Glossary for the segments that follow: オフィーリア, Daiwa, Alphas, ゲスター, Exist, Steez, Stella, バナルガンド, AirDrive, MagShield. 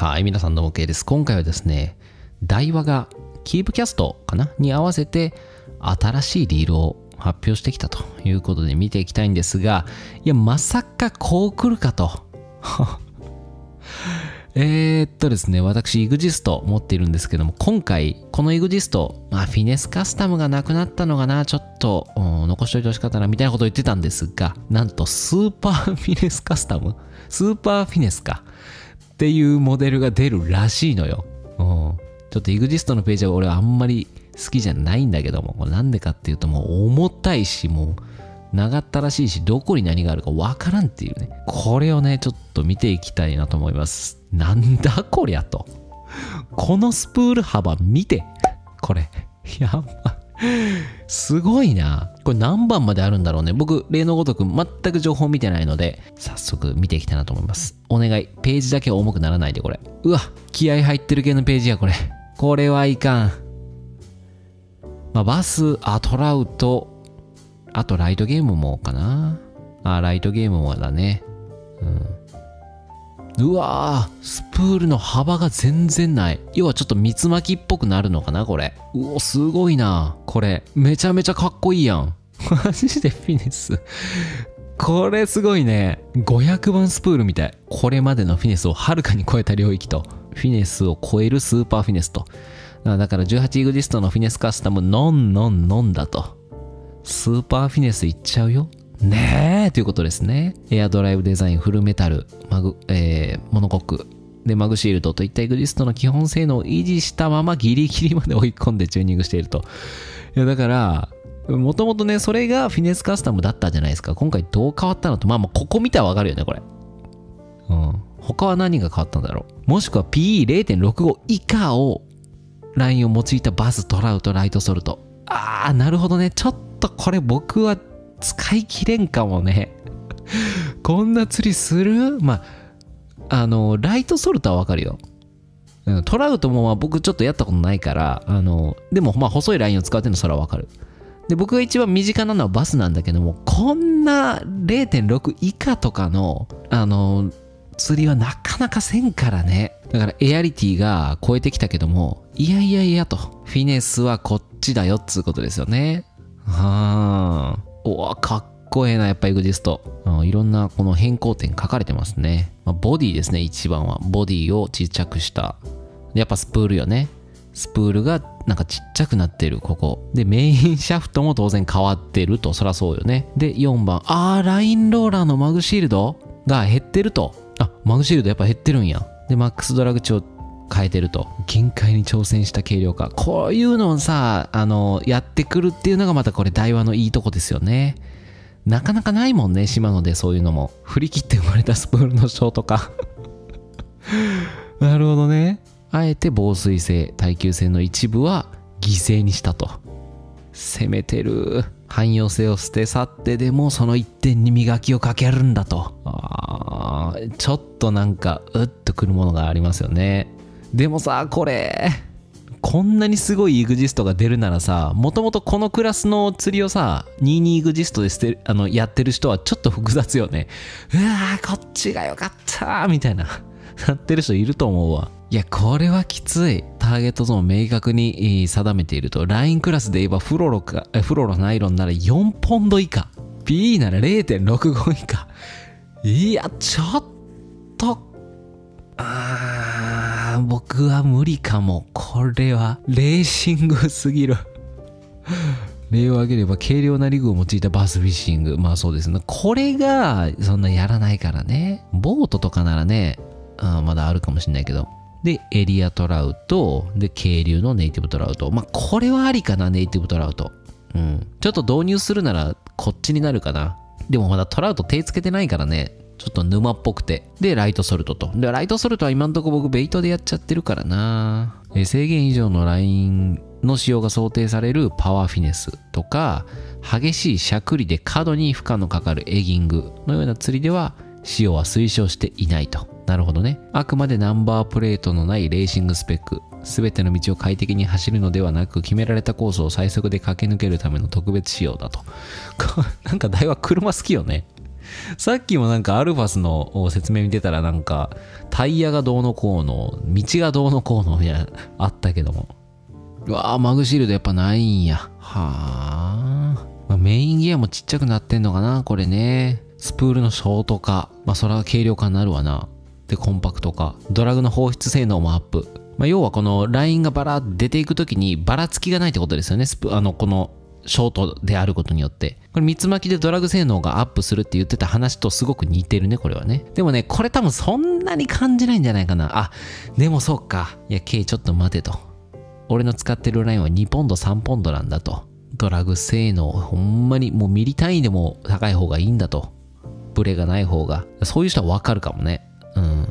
はい、皆さんどうも K です。今回はですね、台話がキープキャストかなに合わせて新しいリールを発表してきたということで見ていきたいんですが、いや、まさかこう来るかと。ですね、私、Exist 持っているんですけども、今回、この Exist、フィネスカスタムがなくなったのかな、ちょっと残しといてほしかったな、みたいなことを言ってたんですが、なんと、スーパーフィネスカスタムスーパーフィネスかっていうモデルが出るらしいのよ。ちょっと Exist のページは俺はあんまり好きじゃないんだけども、これなんでかっていうと、もう重たいし、もう長ったらしいし、どこに何があるかわからんっていうね、これをね、ちょっと見ていきたいなと思います。なんだこりゃと。このスプール幅見て。これ。やば。すごいな。これ何番まであるんだろうね。僕、例のごとく全く情報見てないので、早速見ていきたいなと思います。お願い。ページだけ重くならないで、これ。うわ、気合入ってる系のページや、これ。これはいかん。まあ、バス、トラウト、あとライトゲームもかな。ライトゲームもだね。うわー、スプールの幅が全然ない。要はちょっと蜜巻きっぽくなるのかな、これ。うお、すごいな。これ、めちゃめちゃかっこいいやん。マジでフィネス。これすごいね。500番スプールみたい。これまでのフィネスをはるかに超えた領域と、フィネスを超えるスーパーフィネスと。だから18 EXIST のフィネスカスタム、ノンノンノンだと。スーパーフィネスいっちゃうよ。ねえということですね。エアドライブデザイン、フルメタル、モノコック、で、マグシールドといったExistの基本性能を維持したままギリギリまで追い込んでチューニングしていると。いや、だから、もともとね、それがフィネスカスタムだったじゃないですか。今回どう変わったのと、まあ、ここ見たらわかるよね、これ。他は何が変わったんだろう。もしくは PE0.65 以下を、ラインを用いたバス、トラウト、ライトソルト。なるほどね。ちょっとこれ僕は、使い切れんかもね。こんな釣りする？まあ、ライトソルトはわかるよ。トラウトも僕ちょっとやったことないから、でもまあ細いラインを使ってるのそれはわかる。で、僕が一番身近なのはバスなんだけども、こんな 0.6 以下とかの、釣りはなかなかせんからね。だからエアリティが超えてきたけども、いやいやいやと。フィネスはこっちだよっつうことですよね。おぉ、かっこええな、やっぱExist。いろんなこの変更点書かれてますね。ボディですね、一番は。ボディをちっちゃくした。やっぱスプールよね。スプールがなんかちっちゃくなってる、ここ。で、メインシャフトも当然変わってると。そらそうよね。で、4番。ラインローラーのマグシールドが減ってると。マグシールドやっぱ減ってるんや。で、マックスドラグ値を変えてると。限界に挑戦した軽量化。こういうのをさ、やってくるっていうのがまたこれ、台話のいいとこですよね。なかなかないもんね、島野でそういうのも。振り切って生まれたスプールのショート化。なるほどね。あえて防水性、耐久性の一部は犠牲にしたと。攻めてる。汎用性を捨て去ってでもその一点に磨きをかけるんだと。ちょっとなんか、うっとくるものがありますよね。でもさ、これ、こんなにすごい EXIST が出るならさ、もともとこのクラスの釣りをさ、22 EXIST でやってる人はちょっと複雑よね。うわー、こっちが良かったーみたいな、なってる人いると思うわ。いや、これはきつい。ターゲットゾーンを明確に定めていると。ラインクラスで言えばフロロナイロンなら4ポンド以下。PE なら 0.65 以下。いや、ちょっと、僕は無理かも。これは、レーシングすぎる。例を挙げれば、軽量なリグを用いたバスフィッシング。まあそうですね。これが、そんなやらないからね。ボートとかならね、まだあるかもしれないけど。で、エリアトラウト。で、軽量のネイティブトラウト。まあこれはありかな、ネイティブトラウト。ちょっと導入するなら、こっちになるかな。でもまだトラウト手つけてないからね。ちょっと沼っぽくて。で、ライトソルトと。で、ライトソルトは今んとこ僕ベイトでやっちゃってるからな。制限以上のラインの使用が想定されるパワーフィネスとか、激しいしゃくりで過度に負荷のかかるエギングのような釣りでは、使用は推奨していないと。なるほどね。あくまでナンバープレートのないレーシングスペック。すべての道を快適に走るのではなく、決められたコースを最速で駆け抜けるための特別仕様だと。なんか台は車好きよね。さっきもなんかアルファスの説明見てたらなんかタイヤがどうのこうの、道がどうのこうのみたいなあったけども。うわぁ、マグシールドやっぱないんや。はあ、まあ、メインギアもちっちゃくなってんのかな、これね。スプールのショート化。まあそれは軽量化になるわな。で、コンパクト化。ドラグの放出性能もアップ。まあ要はこのラインがバラ出ていくときにバラつきがないってことですよね。このショートであることによって。これ三つ巻きでドラグ性能がアップするって言ってた話とすごく似てるね、これはね。でもね、これ多分そんなに感じないんじゃないかな。あ、でもそうか。いや、K ちょっと待てと。俺の使ってるラインは2ポンド3ポンドなんだと。ドラグ性能、ほんまにもうミリ単位でも高い方がいいんだと。ブレがない方が。そういう人はわかるかもね。うん。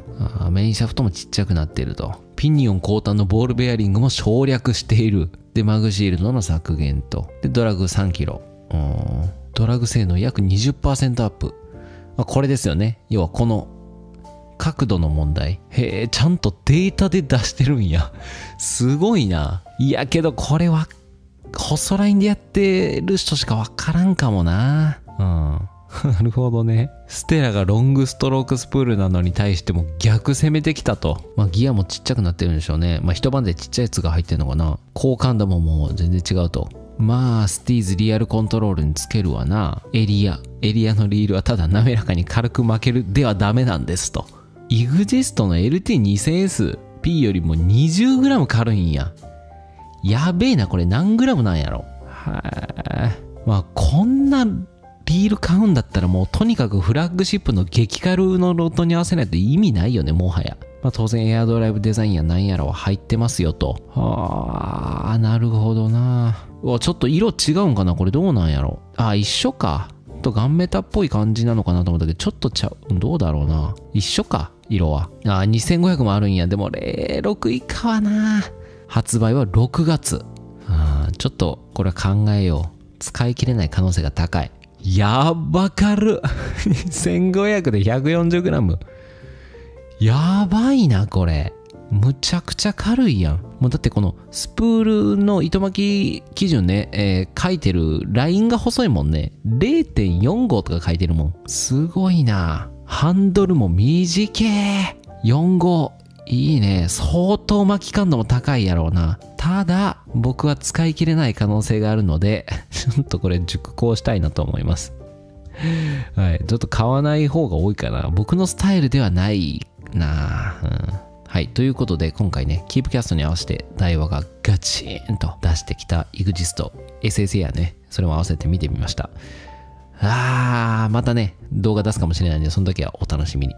メインシャフトもちっちゃくなってると。ピニオン後端のボールベアリングも省略している。で、マグシールドの削減と。で、ドラグ3キロ。ドラグ性能約 20% アップ。まあ、これですよね。要はこの角度の問題。へえ、ちゃんとデータで出してるんや。すごいな。いや、けどこれは、細ラインでやってる人しかわからんかもな。うん。なるほどね。ステラがロングストロークスプールなのに対しても逆攻めてきたと。まあギアもちっちゃくなってるんでしょうね。まあ一晩でちっちゃいやつが入ってるのかな。好感度ももう全然違うと。まあスティーズリアルコントロールにつけるわな。エリアのリールはただ滑らかに軽く巻けるではダメなんですと。Exist の LT2000SP よりも 20g 軽いんや。やべえな、これ何 g なんやろ。はぁ。まあこんなリール買うんだったらもうとにかくフラッグシップの激軽のロットに合わせないと意味ないよね、もはや。まあ当然エアドライブデザインやなんやらは入ってますよと。あー、なるほどな。うわ、ちょっと色違うんかな、これどうなんやろ。あ、一緒か。とガンメタっぽい感じなのかなと思ったけど、ちょっとちゃう。どうだろうな。一緒か、色は。あ、2500もあるんや。でも06以下はな。発売は6月。ちょっとこれは考えよう。使い切れない可能性が高い。やばかる。2500で 140g。やばいな、これ。むちゃくちゃ軽いやん。もうだってこのスプールの糸巻き基準ね、書いてるラインが細いもんね。0.45 とか書いてるもん。すごいな。ハンドルも短え。45。いいね。相当巻き感度も高いやろうな。ただ、僕は使い切れない可能性があるので、ちょっとこれ熟考したいなと思います。はい。ちょっと買わない方が多いかな。僕のスタイルではないな、うん、はい。ということで、今回ね、キープキャストに合わせて、ダイワがガチーンと出してきた EXIST、SSA やね、それも合わせて見てみました。またね、動画出すかもしれないんで、その時はお楽しみに。